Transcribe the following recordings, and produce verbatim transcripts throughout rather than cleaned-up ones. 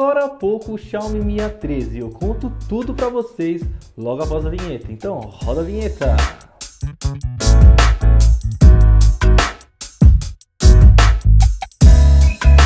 agora há pouco o Xiaomi Mi A três e eu conto tudo para vocês logo após a vinheta. Então roda a vinheta!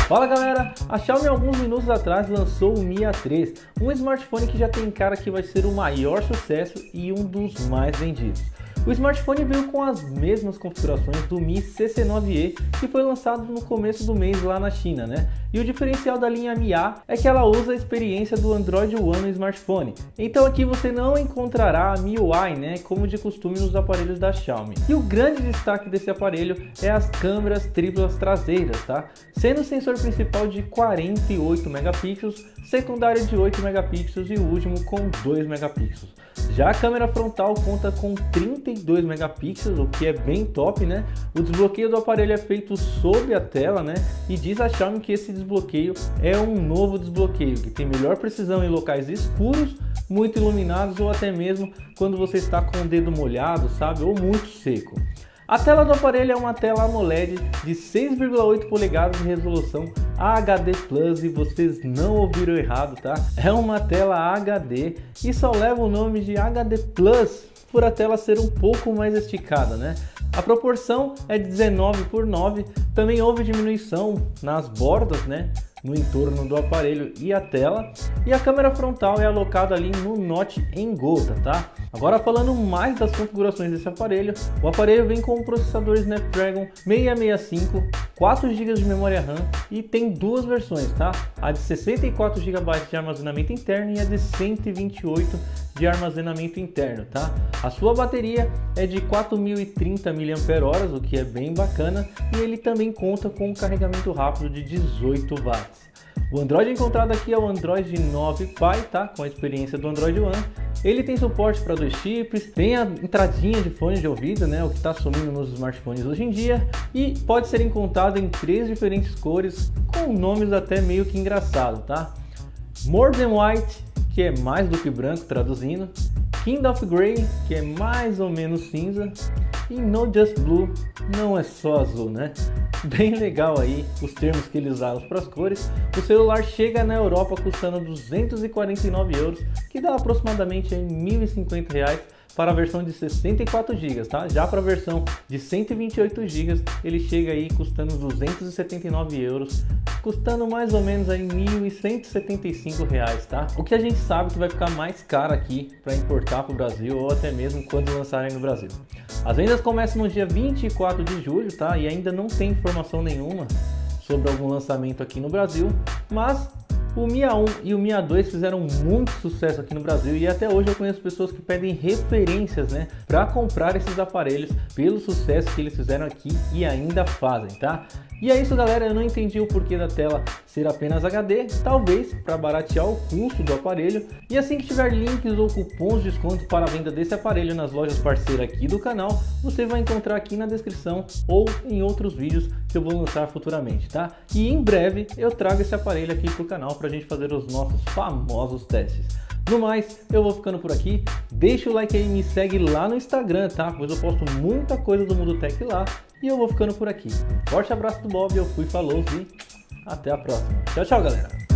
Fala galera, a Xiaomi alguns minutos atrás lançou o Mi A três, um smartphone que já tem cara que vai ser o maior sucesso e um dos mais vendidos. O smartphone veio com as mesmas configurações do Mi C C nove E, que foi lançado no começo do mês lá na China, né? E o diferencial da linha Mi A é que ela usa a experiência do Android One no smartphone. Então aqui você não encontrará a M I U I, né, como de costume nos aparelhos da Xiaomi. E o grande destaque desse aparelho é as câmeras triplas traseiras, tá? Sendo o sensor principal de quarenta e oito megapixels, secundário de oito megapixels e o último com dois megapixels. Já a câmera frontal conta com trinta e dois megapixels, o que é bem top, né? O desbloqueio do aparelho é feito sob a tela, né? E diz a Xiaomi que esse desbloqueio é um novo desbloqueio, que tem melhor precisão em locais escuros, muito iluminados ou até mesmo quando você está com o dedo molhado, sabe? Ou muito seco. A tela do aparelho é uma tela AMOLED de seis vírgula oito polegadas de resolução H D Plus, e vocês não ouviram errado, tá? É uma tela H D e só leva o nome de H D Plus por a tela ser um pouco mais esticada, né? A proporção é dezenove por nove, também houve diminuição nas bordas, né, no entorno do aparelho e a tela, e a câmera frontal é alocada ali no notch em gota, tá? Agora falando mais das configurações desse aparelho, o aparelho vem com um processador Snapdragon seis seis cinco, quatro gigas de memória RAM e tem duas versões, tá? A de sessenta e quatro gigas de armazenamento interno e a de cento e vinte e oito de armazenamento interno, tá? A sua bateria é de quatro mil e trinta miliampères-hora, o que é bem bacana, e ele também conta com um carregamento rápido de dezoito watts. O Android encontrado aqui é o Android nove Pie, tá? Com a experiência do Android One. Ele tem suporte para dois chips, tem a entradinha de fone de ouvido, né? O que está sumindo nos smartphones hoje em dia. E pode ser encontrado em três diferentes cores, com nomes até meio que engraçado, tá? More Than White, que é mais do que branco, traduzindo. Kind of Grey, que é mais ou menos cinza. E No Just Blue, não é só azul, né? Bem legal aí os termos que eles usaram para as cores. O celular chega na Europa custando duzentos e quarenta e nove euros, que dá aproximadamente mil e cinquenta reais para a versão de sessenta e quatro gigas, tá? Já para a versão de cento e vinte e oito gigas, ele chega aí custando duzentos e setenta e nove euros, custando mais ou menos aí mil cento e setenta e cinco reais, tá? O que a gente sabe que vai ficar mais caro aqui para importar para o Brasil, ou até mesmo quando lançarem no Brasil. As vendas começam no dia vinte e quatro de julho, tá? E ainda não tem informação nenhuma sobre algum lançamento aqui no Brasil, mas o Mi A um e o Mi A dois fizeram muito sucesso aqui no Brasil, e até hoje eu conheço pessoas que pedem referências, né, para comprar esses aparelhos pelo sucesso que eles fizeram aqui e ainda fazem, tá? E é isso galera, eu não entendi o porquê da tela ser apenas H D, talvez para baratear o custo do aparelho. E assim que tiver links ou cupons de desconto para a venda desse aparelho nas lojas parceiras aqui do canal, você vai encontrar aqui na descrição ou em outros vídeos que eu vou lançar futuramente, tá? E em breve eu trago esse aparelho aqui pro canal para a gente fazer os nossos famosos testes. No mais, eu vou ficando por aqui, deixa o like aí e me segue lá no Instagram, tá? Pois eu posto muita coisa do Mundo Tech lá, e eu vou ficando por aqui. Forte abraço do Bob, eu fui, falou e até a próxima. Tchau, tchau, galera!